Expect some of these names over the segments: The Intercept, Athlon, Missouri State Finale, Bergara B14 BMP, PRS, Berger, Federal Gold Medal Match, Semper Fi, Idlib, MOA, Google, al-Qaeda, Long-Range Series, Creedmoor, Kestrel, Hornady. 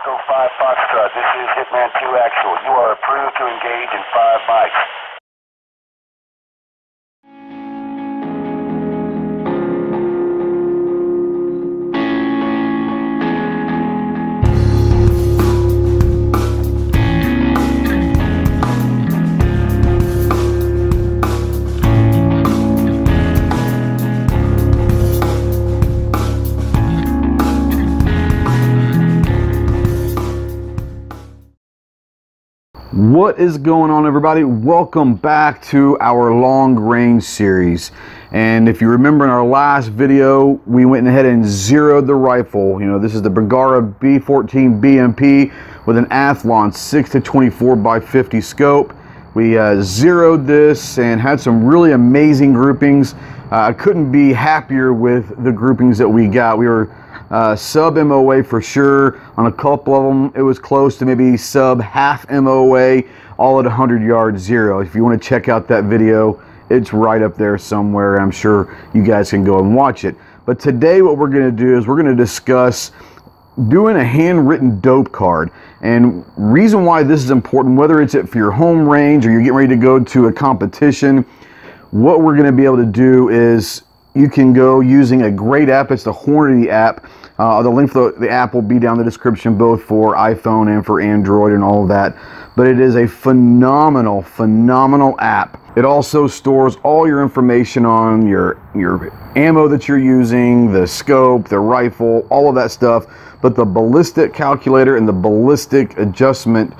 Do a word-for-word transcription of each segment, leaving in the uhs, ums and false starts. Echo five Foxtrot, this is Hitman two Actual. You are approved to engage in five mics. What is going on, everybody? Welcome back to our long range series. And if you remember, in our last video we went ahead and zeroed the rifle. You know, this is the Bergara B fourteen B M P with an Athlon six to twenty-four by fifty scope. We uh, zeroed this and had some really amazing groupings. I uh, couldn't be happier with the groupings that we got. We were Uh, sub M O A for sure. On a couple of them it was close to maybe sub half M O A, all at one hundred yard zero. If you want to check out that video, it's right up there somewhere. I'm sure you guys can go and watch it. But today what we're going to do is we're going to discuss doing a handwritten dope card. And reason why this is important, whether it's it for your home range or you're getting ready to go to a competition, what we're going to be able to do is you can go using a great app. It's the Hornady app. Uh, the link for the, the app will be down in the description, both for iPhone and for Android and all of that. But it is a phenomenal, phenomenal app. It also stores all your information on your, your ammo that you're using, the scope, the rifle, all of that stuff. But the ballistic calculator and the ballistic adjustment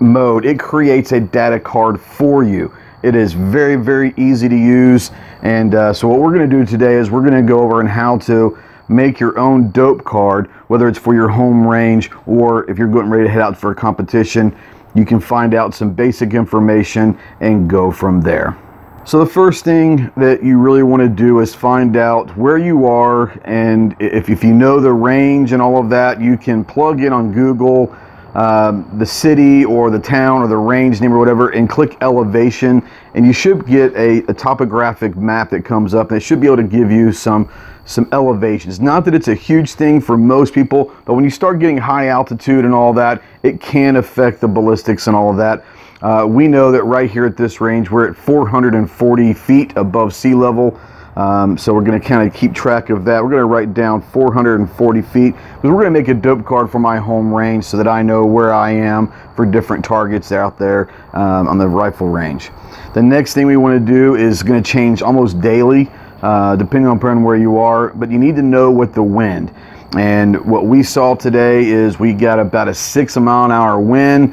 mode, it creates a data card for you. It is very, very easy to use. And uh, so what we're going to do today is we're going to go over and how to make your own dope card, whether it's for your home range or if you're getting ready to head out for a competition. You can find out some basic information and go from there. So the first thing that you really want to do is find out where you are, and if, if you know the range and all of that, you can plug in on Google Um, the city or the town or the range name or whatever, and click elevation, and you should get a, a topographic map that comes up, and it should be able to give you some some elevations. Not that it's a huge thing for most people, but when you start getting high altitude and all that, it can affect the ballistics and all of that. Uh, we know that right here at this range we're at four hundred forty feet above sea level. Um, so we're going to kind of keep track of that. We're going to write down four hundred forty feet, because we're going to make a dope card for my home range so that I know where I am for different targets out there um, on the rifle range. The next thing we want to do is going to change almost daily, uh, depending on where you are, but you need to know what the wind. And what we saw today is we got about a six mile an hour wind.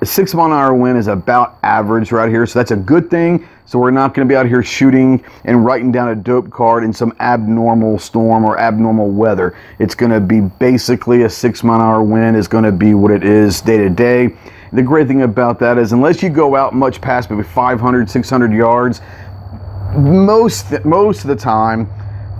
The six mile an hour wind is about average right here, so that's a good thing. So we're not going to be out here shooting and writing down a dope card in some abnormal storm or abnormal weather. It's going to be basically a six mile an hour wind is going to be what it is day to day. The great thing about that is, unless you go out much past maybe five hundred, six hundred yards, most most of the time,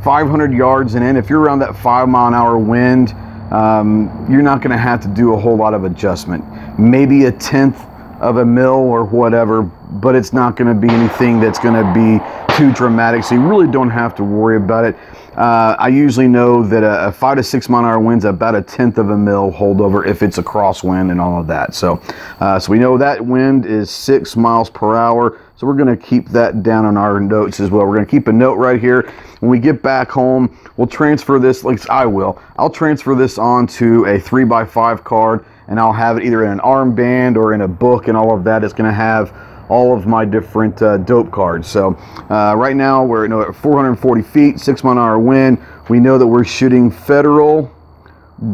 five hundred yards and in, if you're around that five mile an hour wind, Um, you're not going to have to do a whole lot of adjustment. Maybe a tenth of a mil or whatever, but it's not going to be anything that's going to be too dramatic, so you really don't have to worry about it. Uh, I usually know that a, a five to six mile an hour wind's about a tenth of a mil holdover if it's a crosswind and all of that. So, uh, so we know that wind is six miles per hour. So we're going to keep that down on our notes as well. We're going to keep a note right here. When we get back home, we'll transfer this. Like I will, I'll transfer this onto a three by five card, and I'll have it either in an armband or in a book and all of that. It's going to have all of my different uh, dope cards. So uh, right now we're you know, at four hundred forty feet, six mile an hour wind. We know that we're shooting Federal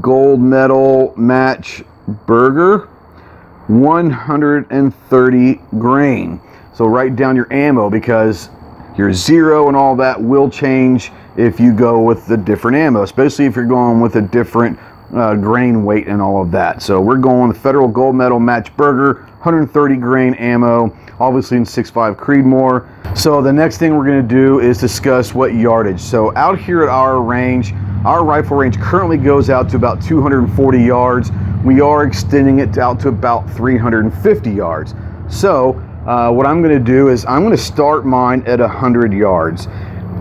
Gold Medal Match Berger one hundred thirty grain. So write down your ammo, because your zero and all that will change if you go with the different ammo, especially if you're going with a different Uh, grain weight and all of that. So we're going the Federal Gold Medal Match Berger, one hundred thirty grain ammo, obviously in six five Creedmoor. So the next thing we're going to do is discuss what yardage. So out here at our range, our rifle range currently goes out to about two hundred forty yards. We are extending it out to about three hundred fifty yards. So uh, what I'm going to do is I'm going to start mine at one hundred yards.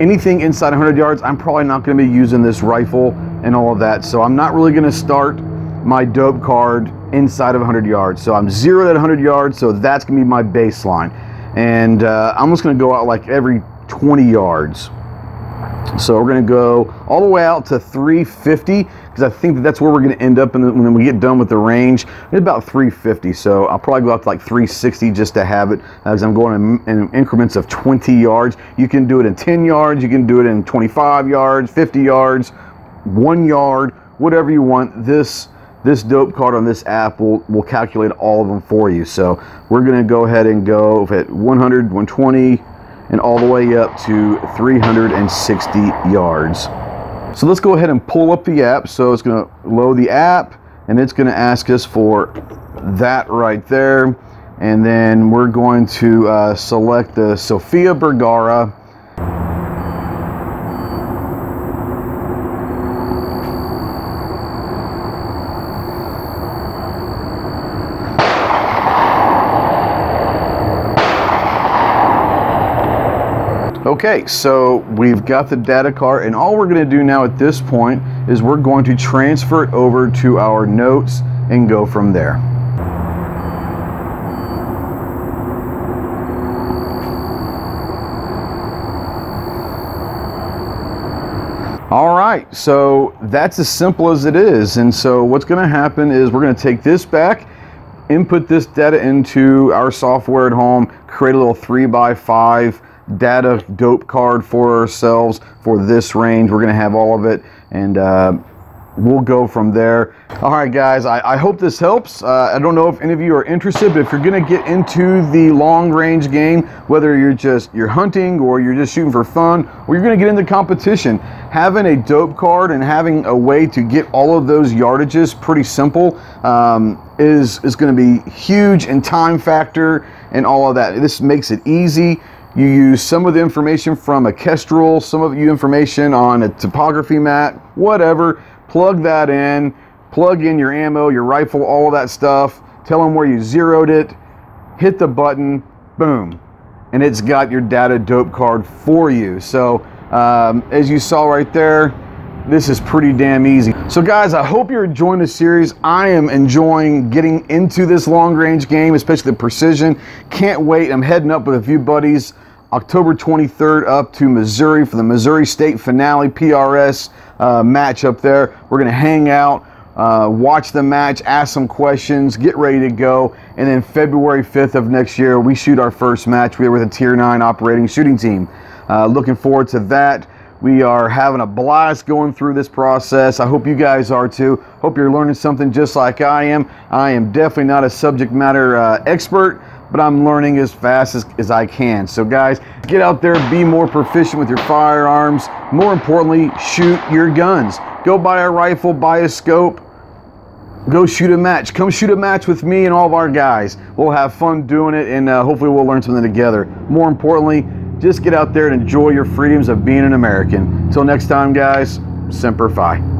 Anything inside one hundred yards, I'm probably not going to be using this rifle and all of that, so I'm not really going to start my dope card inside of one hundred yards. So I'm zeroed at one hundred yards, so that's going to be my baseline. And uh, I'm just going to go out like every twenty yards. So we're going to go all the way out to three fifty, because I think that that's where we're going to end up in the, when we get done with the range. It's about three fifty, so I'll probably go up to like three sixty just to have it, as I'm going in, in increments of twenty yards. You can do it in ten yards, you can do it in twenty-five yards, fifty yards, one yard, whatever you want. This this dope card on this app will, will calculate all of them for you. So we're going to go ahead and go at one hundred, one twenty, and all the way up to three hundred sixty yards. So let's go ahead and pull up the app. So it's going to load the app, and it's going to ask us for that right there. And then we're going to uh, select the Sofia Bergara. Okay, so we've got the data card, and all we're going to do now at this point is we're going to transfer it over to our notes and go from there. All right, so that's as simple as it is. And so what's going to happen is we're going to take this back, input this data into our software at home, create a little three by five data dope card for ourselves for this range. We're gonna have all of it, and uh, we'll go from there. All right guys, I, I hope this helps. uh, I don't know if any of you are interested, but if you're gonna get into the long range game, whether you're just you're hunting or you're just shooting for fun, or you're gonna get into competition, having a dope card and having a way to get all of those yardages pretty simple um, is is gonna be huge, in time factor and all of that. This makes it easy. You use some of the information from a Kestrel, some of you information on a topography map, whatever. Plug that in, plug in your ammo, your rifle, all of that stuff. Tell them where you zeroed it, hit the button, boom. And it's got your data dope card for you. So um, as you saw right there, this is pretty damn easy. So guys, I hope you're enjoying the series. I am enjoying getting into this long range game, especially the precision. Can't wait. I'm heading up with a few buddies October twenty-third up to Missouri for the Missouri State Finale P R S uh, match up there. We're going to hang out, uh, watch the match, ask some questions, get ready to go. And then February fifth of next year, we shoot our first match. We're with a Tier nine operating shooting team. Uh, looking forward to that. We are having a blast going through this process. I hope you guys are too. Hope you're learning something just like I am. I am definitely not a subject matter uh, expert, but I'm learning as fast as, as I can. So guys, get out there, be more proficient with your firearms. More importantly, shoot your guns. Go buy a rifle, buy a scope, go shoot a match. Come shoot a match with me and all of our guys. We'll have fun doing it, and uh, hopefully we'll learn something together. More importantly, just get out there and enjoy your freedoms of being an American. Till next time, guys, Semper Fi.